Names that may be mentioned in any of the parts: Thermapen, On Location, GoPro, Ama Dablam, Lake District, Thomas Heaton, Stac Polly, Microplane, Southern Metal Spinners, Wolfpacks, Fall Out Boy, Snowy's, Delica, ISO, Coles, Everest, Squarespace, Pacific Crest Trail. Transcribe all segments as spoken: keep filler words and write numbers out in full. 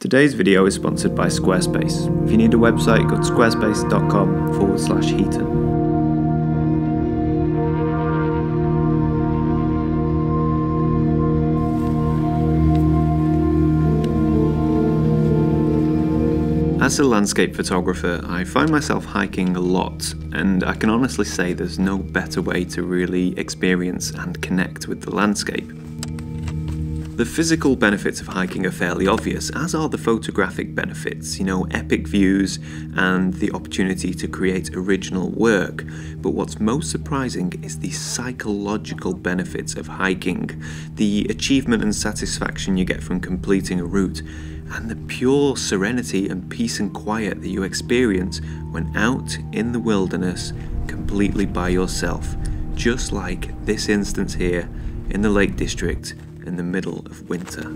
Today's video is sponsored by Squarespace. If you need a website, go to squarespace.com forward slash Heaton. As a landscape photographer, I find myself hiking a lot, and I can honestly say there's no better way to really experience and connect with the landscape. The physical benefits of hiking are fairly obvious, as are the photographic benefits, you know, epic views and the opportunity to create original work. But what's most surprising is the psychological benefits of hiking, the achievement and satisfaction you get from completing a route, and the pure serenity and peace and quiet that you experience when out in the wilderness, completely by yourself, just like this instance here in the Lake District, in the middle of winter.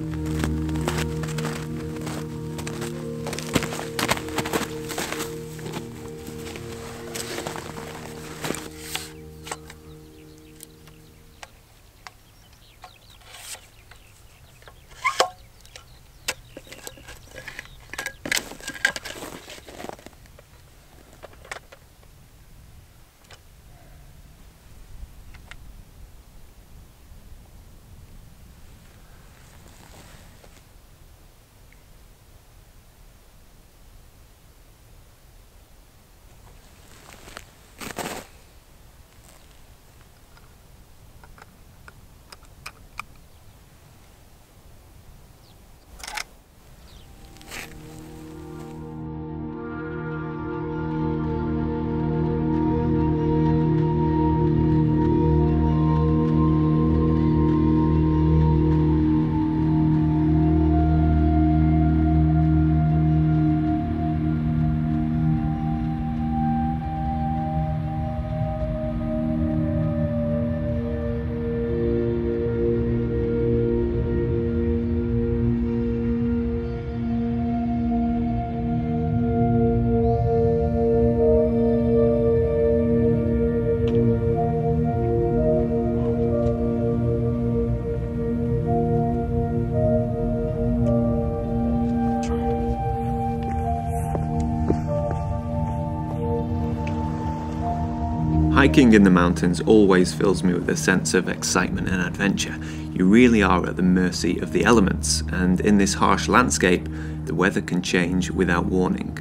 Hiking in the mountains always fills me with a sense of excitement and adventure. You really are at the mercy of the elements, and in this harsh landscape, the weather can change without warning.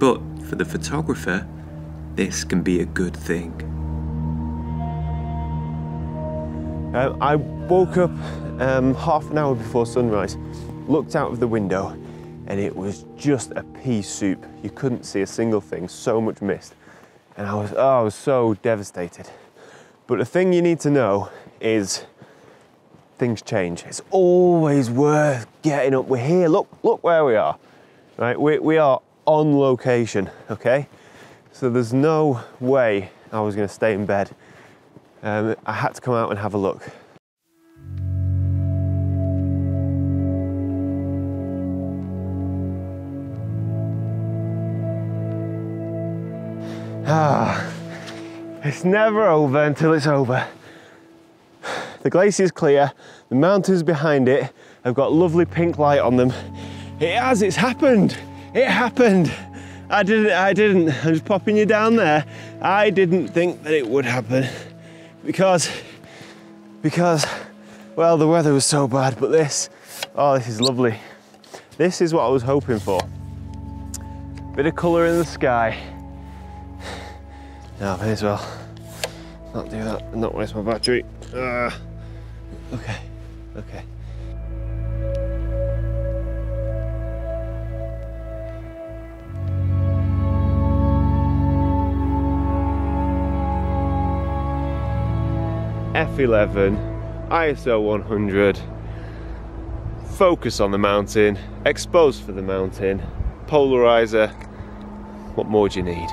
But for the photographer, this can be a good thing. Uh, I woke up um, half an hour before sunrise, looked out of the window, and it was just a pea soup. You couldn't see a single thing, so much mist. And I was, oh, I was so devastated. But the thing you need to know is things change. It's always worth getting up. We're here, look, look where we are, right? We, we are on location, okay? So there's no way I was gonna stay in bed. Um, I had to come out and have a look. Ah, it's never over until it's over. The glacier's clear, the mountains behind it have got lovely pink light on them. It has, it's happened, it happened. I didn't, I didn't, I'm just popping you down there. I didn't think that it would happen because, because, well, the weather was so bad, but this, oh, this is lovely. This is what I was hoping for. Bit of colour in the sky. No, I may as well not do that and not waste my battery. Uh, okay, okay. F eleven, I S O one hundred, focus on the mountain, expose for the mountain, polarizer. What more do you need?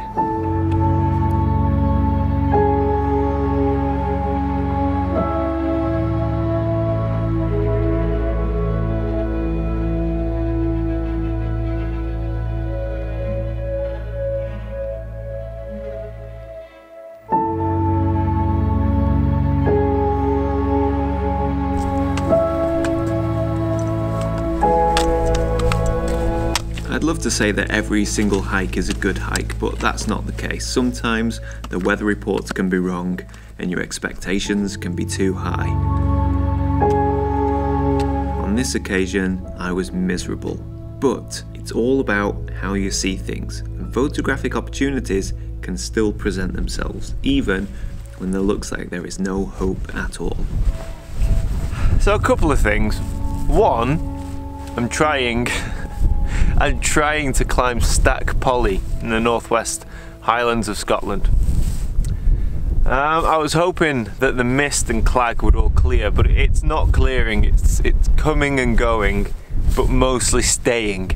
I'd love to say that every single hike is a good hike, but that's not the case. Sometimes the weather reports can be wrong and your expectations can be too high. On this occasion, I was miserable. But it's all about how you see things, and photographic opportunities can still present themselves, even when there looks like there is no hope at all. So a couple of things. One, I'm trying, I'm trying to climb Stac Polly in the Northwest Highlands of Scotland. Um, I was hoping that the mist and clag would all clear, but it's not clearing, it's, it's coming and going, but mostly staying.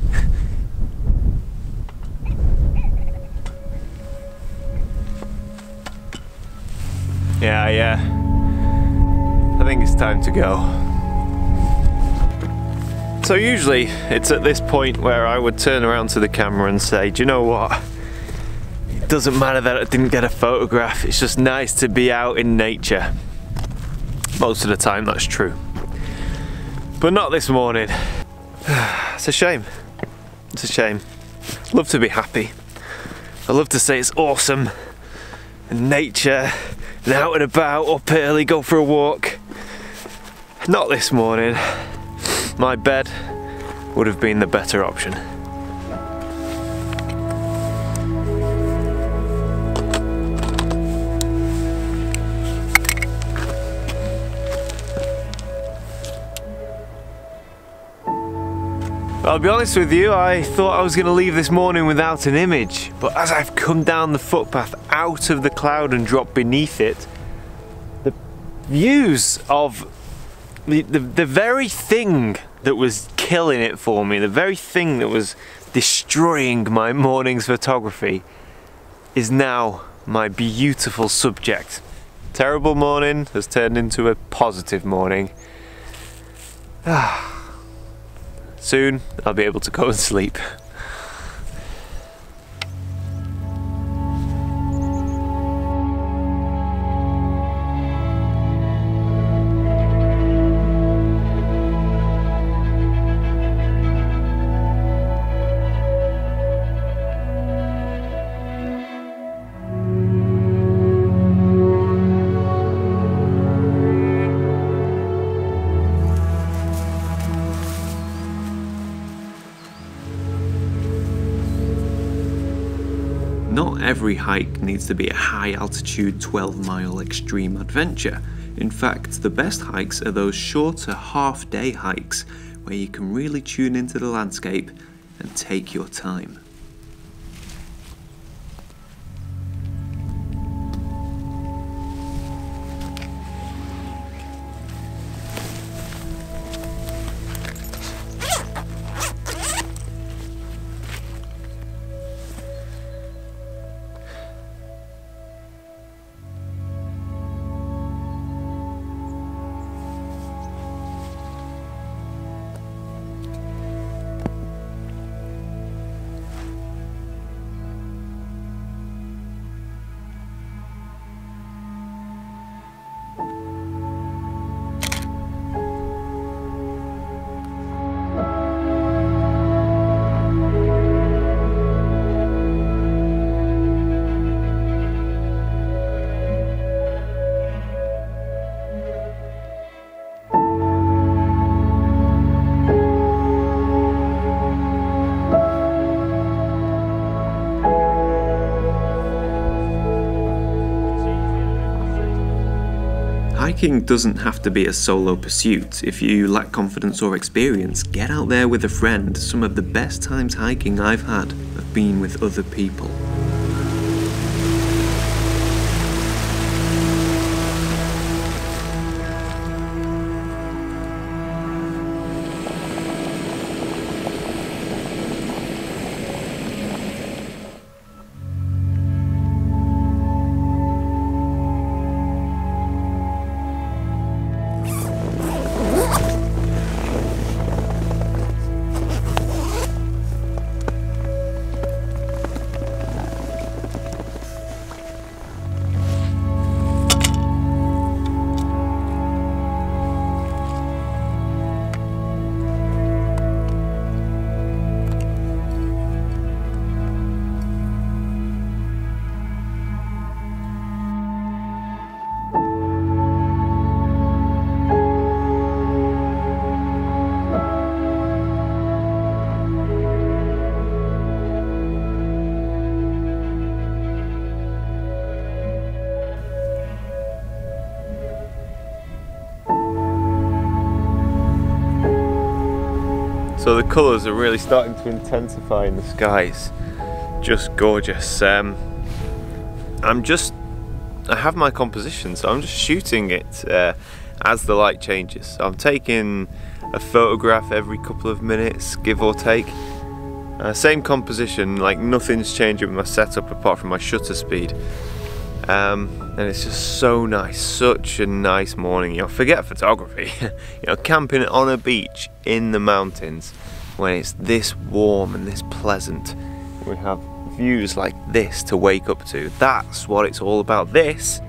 Yeah, yeah, I think it's time to go. So usually it's at this point where I would turn around to the camera and say, do you know what? It doesn't matter that I didn't get a photograph, it's just nice to be out in nature. Most of the time that's true. But not this morning. It's a shame. It's a shame. I'd love to be happy. I love to say it's awesome. And nature. And out and about, up early, go for a walk. Not this morning. My bed would have been the better option. I'll be honest with you, I thought I was going to leave this morning without an image, but as I've come down the footpath out of the cloud and dropped beneath it, the views of the, the, the very thing that was killing it for me, the very thing that was destroying my morning's photography, is now my beautiful subject. Terrible morning has turned into a positive morning. Ah. Soon, I'll be able to go and sleep. Not every hike needs to be a high altitude twelve mile extreme adventure. In fact, the best hikes are those shorter half day hikes where you can really tune into the landscape and take your time. Hiking doesn't have to be a solo pursuit. If you lack confidence or experience, get out there with a friend. Some of the best times hiking I've had have been with other people. So the colours are really starting to intensify in the skies. Just gorgeous. Um, I'm just, I have my composition, so I'm just shooting it uh, as the light changes. So I'm taking a photograph every couple of minutes, give or take. Uh, same composition, like nothing's changing with my setup apart from my shutter speed. Um, and it's just so nice, such a nice morning. You know, forget photography. You know, camping on a beach in the mountains when it's this warm and this pleasant. We have views like this to wake up to. That's what it's all about. This,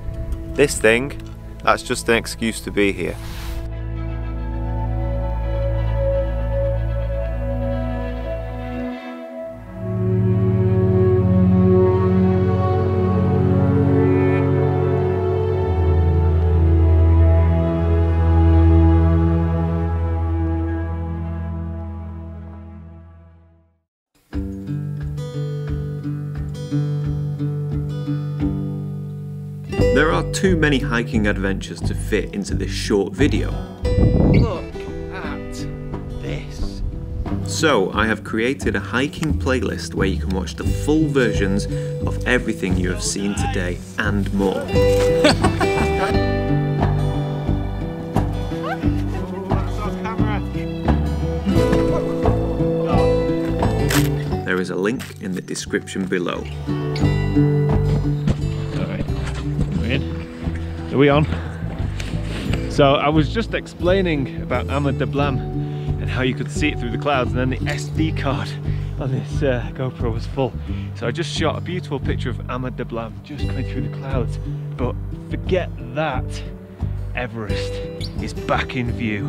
this thing, that's just an excuse to be here. There are too many hiking adventures to fit into this short video. Look at this. So I have created a hiking playlist where you can watch the full versions of everything you have seen today and more. There is a link in the description below. Are we on? So I was just explaining about Ama Dablam and how you could see it through the clouds, and then the S D card on this uh, GoPro was full. So I just shot a beautiful picture of Ama Dablam just coming through the clouds. But forget that, Everest is back in view.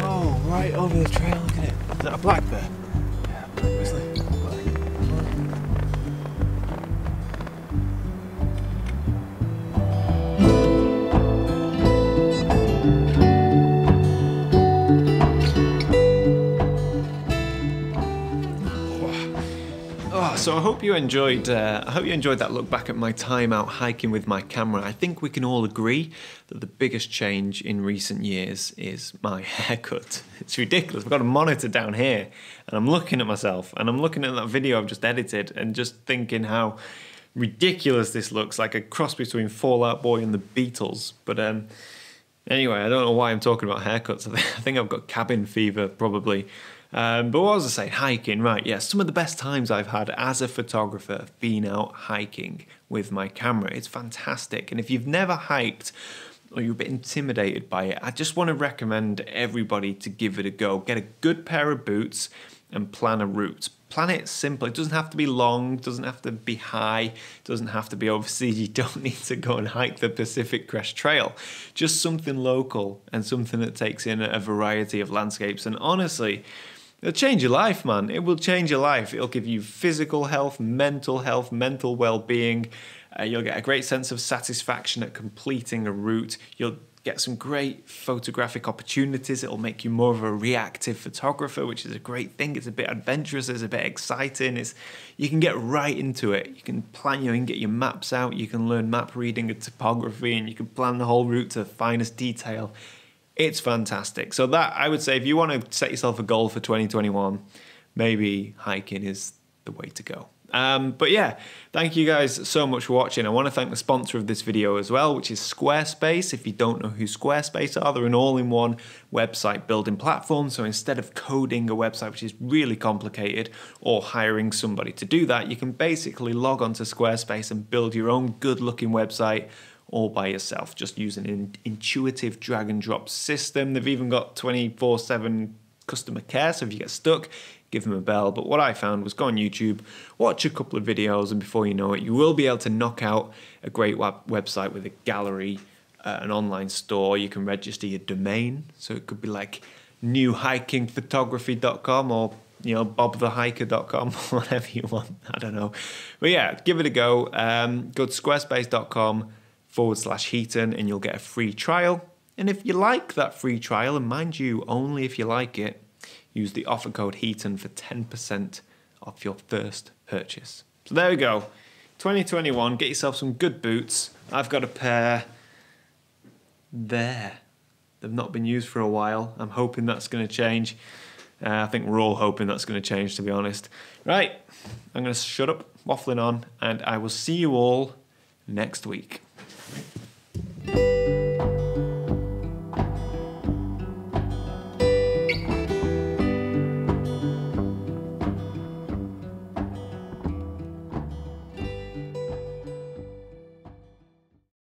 Oh, right over the trail, look at it. Is that a black bear? So I hope you enjoyed. Uh, I hope you enjoyed that look back at my time out hiking with my camera. I think we can all agree that the biggest change in recent years is my haircut. It's ridiculous. We've got a monitor down here, and I'm looking at myself, and I'm looking at that video I've just edited, and just thinking how ridiculous this looks, like a cross between Fall Out Boy and the Beatles. But um, anyway, I don't know why I'm talking about haircuts. I think I've got cabin fever probably. Um, but what was I saying? Hiking, right, yeah. Some of the best times I've had as a photographer have been out hiking with my camera. It's fantastic. And if you've never hiked or you're a bit intimidated by it, I just want to recommend everybody to give it a go. Get a good pair of boots and plan a route. Plan it simple. It doesn't have to be long, doesn't have to be high, doesn't have to be overseas. You don't need to go and hike the Pacific Crest Trail. Just something local and something that takes in a variety of landscapes. And honestly, it'll change your life, man. It will change your life. It'll give you physical health, mental health, mental well-being. Uh, you'll get a great sense of satisfaction at completing a route. You'll get some great photographic opportunities. It'll make you more of a reactive photographer, which is a great thing. It's a bit adventurous, it's a bit exciting. It's, you can get right into it. You can plan, you can get your maps out, you can learn map reading and topography, and you can plan the whole route to the finest detail. It's fantastic. So that, I would say, if you want to set yourself a goal for twenty twenty-one, maybe hiking is the way to go. Um, but yeah, thank you guys so much for watching. I want to thank the sponsor of this video as well, which is Squarespace. If you don't know who Squarespace are, they're an all-in-one website building platform. So instead of coding a website, which is really complicated, or hiring somebody to do that, you can basically log onto Squarespace and build your own good-looking website all by yourself, just using an intuitive drag and drop system. They've even got twenty-four seven customer care, so if you get stuck, give them a bell. But what I found was, go on YouTube, watch a couple of videos, and before you know it, you will be able to knock out a great web website with a gallery, uh, an online store. You can register your domain, so it could be like new hiking photography dot com or, you know, bob the hiker dot com, whatever you want, I don't know. But yeah, give it a go. Um, go to squarespace dot com forward slash Heaton and you'll get a free trial. And if you like that free trial, and mind you, only if you like it, use the offer code Heaton for ten percent off your first purchase. So there we go, twenty twenty-one, get yourself some good boots. I've got a pair there. They've not been used for a while. I'm hoping that's going to change. Uh, I think we're all hoping that's going to change, to be honest. Right, I'm going to shut up waffling on, and I will see you all next week.